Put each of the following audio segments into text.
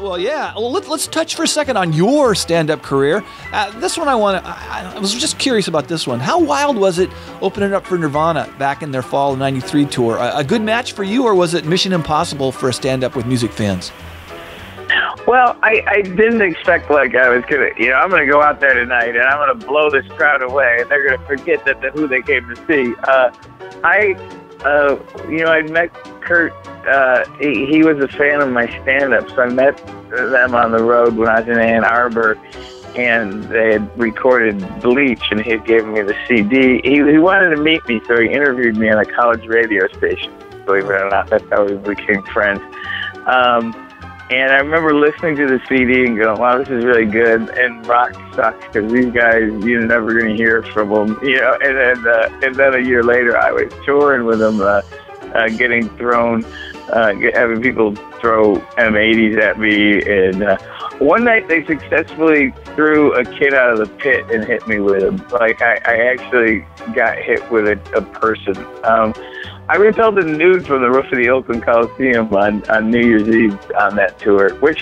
Well, yeah. Well, let's touch for a second on your stand-up career. This one I was just curious about this one. How wild was it opening up for Nirvana back in their fall of '93 tour? A good match for you, or was it mission impossible for a stand-up with music fans? Well, I didn't expect like I was gonna, you know, I'm gonna go out there tonight and I'm gonna blow this crowd away and they're gonna forget that who they came to see. You know, I met Kurt. He was a fan of my stand-up, so I met them on the road when I was in Ann Arbor, and they had recorded Bleach, and he had given me the CD. He wanted to meet me, so he interviewed me on a college radio station. Believe it or not, that's how we became friends. And I remember listening to the CD and going, wow, this is really good, and rock sucks, because these guys, you're never going to hear from them, you know, and then a year later, I was touring with them, getting thrown, having people throw M80s at me, and one night they successfully threw a kid out of the pit and hit me with him. Like, I actually got hit with a person. I repelled a nude from the roof of the Oakland Coliseum on New Year's Eve on that tour, which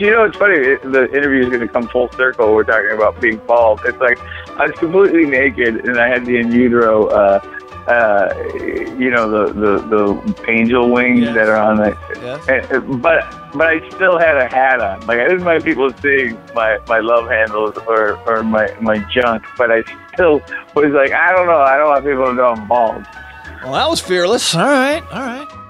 you know, it's funny, the interview is going to come full circle. We're talking about being bald. It's like, I was completely naked, and I had the in utero, you know, the angel wings that are on it. Yeah. But I still had a hat on. Like, I didn't mind people seeing my love handles or my junk, but I still was like, I don't know. I don't want people to know I'm bald. Well, that was fearless. All right.